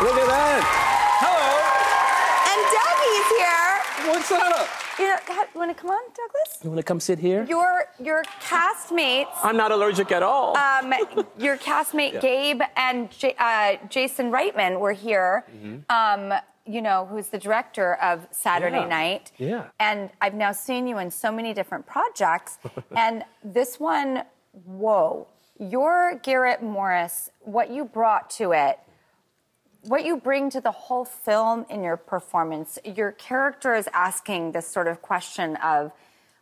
Look at that. Hello. And Dougie's here. What's up? You want to come on, Douglas? You want to come sit here? Your castmates. I'm not allergic at all. Your castmate Gabe and Jason Reitman were here. Mm-hmm. You know, who's the director of Saturday Night. Yeah. And I've now seen you in so many different projects. And this one, whoa. Your Garrett Morris, what you brought to it, what you bring to the whole film in your performance, your character is asking this sort of question of,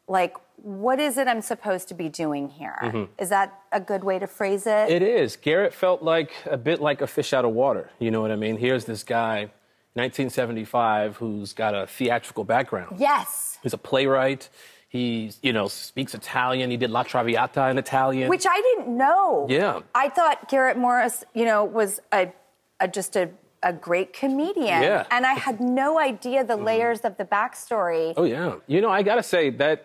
like, what is it I'm supposed to be doing here? Mm-hmm. Is that a good way to phrase it? It is. Garrett felt like a bit like a fish out of water. You know what I mean? Here's this guy... 1975, who's got a theatrical background. Yes. He's a playwright. He, you know, speaks Italian. He did La Traviata in Italian. Which I didn't know. Yeah. I thought Garrett Morris, you know, was just a great comedian. Yeah. And I had no idea the layers of the backstory. Oh, yeah. You know, I gotta say that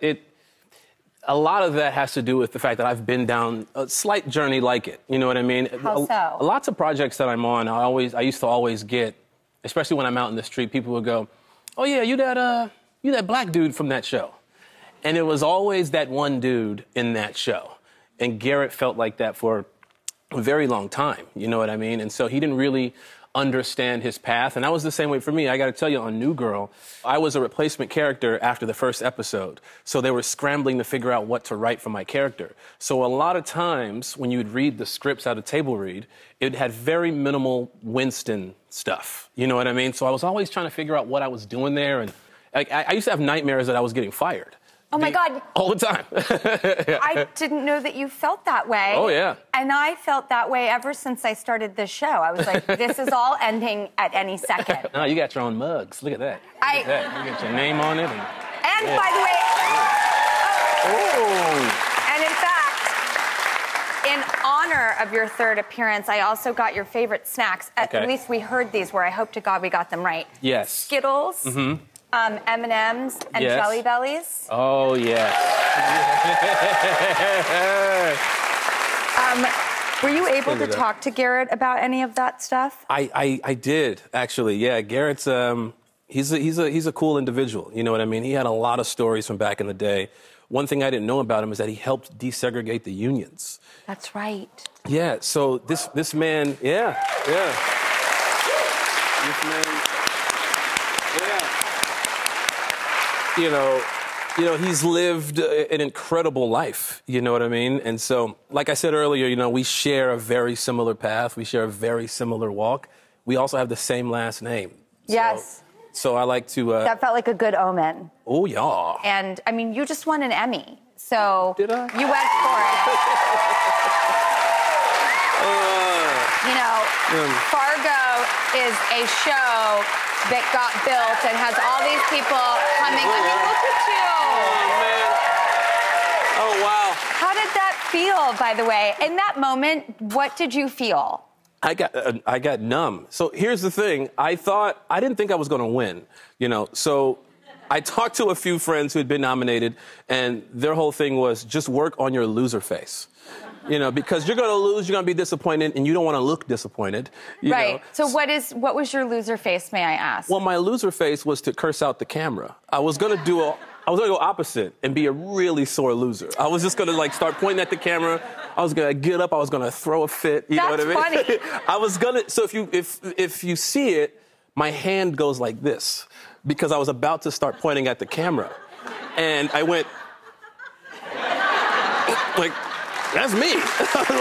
a lot of that has to do with the fact that I've been down a slight journey like it. You know what I mean? How so? Lots of projects that I'm on, I used to always get, especially when I'm out in the street, people would go, oh yeah, you that black dude from that show. And it was always that one dude in that show. And Garrett felt like that for a very long time, you know what I mean? And so he didn't really understand his path. And that was the same way for me. I gotta tell you, on New Girl, I was a replacement character after the first episode. So they were scrambling to figure out what to write for my character. So a lot of times when you'd read the scripts out of table read, it had very minimal Winston stuff. You know what I mean? So I was always trying to figure out what I was doing there. And I used to have nightmares that I was getting fired. Oh my God. All the time. I didn't know that you felt that way. Oh, yeah. And I felt that way ever since I started this show. I was like, this is all ending at any second. No, you got your own mugs. Look at that. Look at that. You got your name on it. And by the way... Oh. And in fact, in honor of your third appearance, I also got your favorite snacks. At least we heard these where I hope to God we got them right. Yes. Skittles. Mm-hmm. M&Ms and Jelly Bellies. Oh, yes. Were you able to talk to Garrett about any of that stuff? I did, actually, yeah. Garrett's, he's a cool individual, you know what I mean? He had a lot of stories from back in the day. One thing I didn't know about him is that he helped desegregate the unions. That's right. Yeah, so this man, yeah. This man... You know, he's lived an incredible life, you know what I mean? And so, like I said earlier, you know, we share a very similar path. We share a very similar walk. We also have the same last name. Yes. So I like to... that felt like a good omen. Oh, yeah. And, I mean, you just won an Emmy. So... Did I? You went for it. You know, Fargo is a show... that got built and has all these people coming. I mean, look at you. Oh, man. Oh, wow. How did that feel, by the way? In that moment, what did you feel? I got numb. So here's the thing. I didn't think I was going to win, you know. So I talked to a few friends who had been nominated, and their whole thing was just work on your loser face. You know, because you're going to lose, you're going to be disappointed, and you don't want to look disappointed. Right. So what was your loser face, may I ask? Well, my loser face was to curse out the camera. I was going to go opposite and be a really sore loser. I was just going to, like, start pointing at the camera. I was going to get up. I was going to throw a fit. You know what I mean? That's funny. I was going to... So if you see it, my hand goes like this because I was about to start pointing at the camera. And I went... like... That's me. I was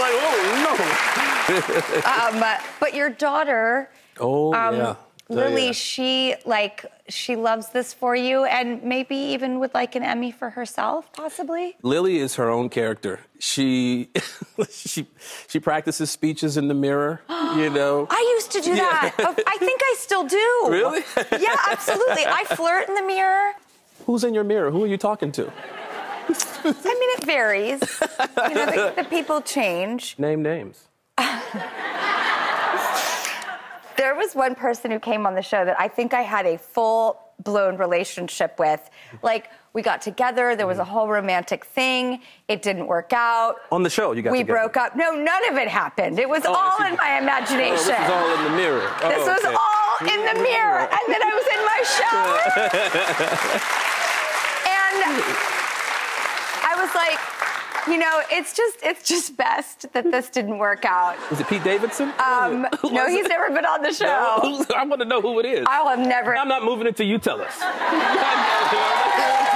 like, oh, no. But your daughter, Lily, she loves this for you and maybe even would like an Emmy for herself, possibly? Lily is her own character. She practices speeches in the mirror, you know. I used to do that. I think I still do. Really? Yeah, absolutely. I flirt in the mirror. Who's in your mirror? Who are you talking to? I mean, it varies. You know, the people change. Name names. There was one person who came on the show that I think I had a full blown relationship with. Like, we got together, there was a whole romantic thing, it didn't work out. On the show, you got together. We broke up. No, none of it happened. It was all in my imagination. This was all in the mirror. This was all in the mirror. And then I was in my shower. And I was like, you know, it's just best that this didn't work out. Is it Pete Davidson? No, he's never been on the show. No, I want to know who it is. I'll have never. I'm not moving until you tell us. I'm not doing it.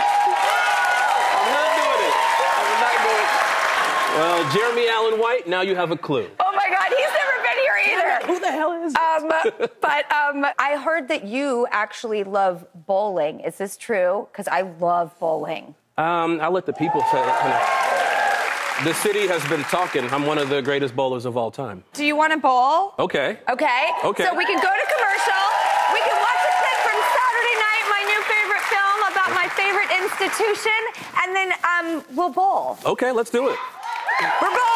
I'm not doing it. Well, Jeremy Allen White, now you have a clue. Oh my God, he's never been here either. Who the hell is it? I heard that you actually love bowling. Is this true? Because I love bowling. I'll let the people say it. The city has been talking. I'm one of the greatest bowlers of all time. Do you want to bowl? Okay. Okay? Okay. So we can go to commercial. We can watch a clip from Saturday Night, my new favorite film about my favorite institution, and then we'll bowl. Okay, let's do it. We're bowling.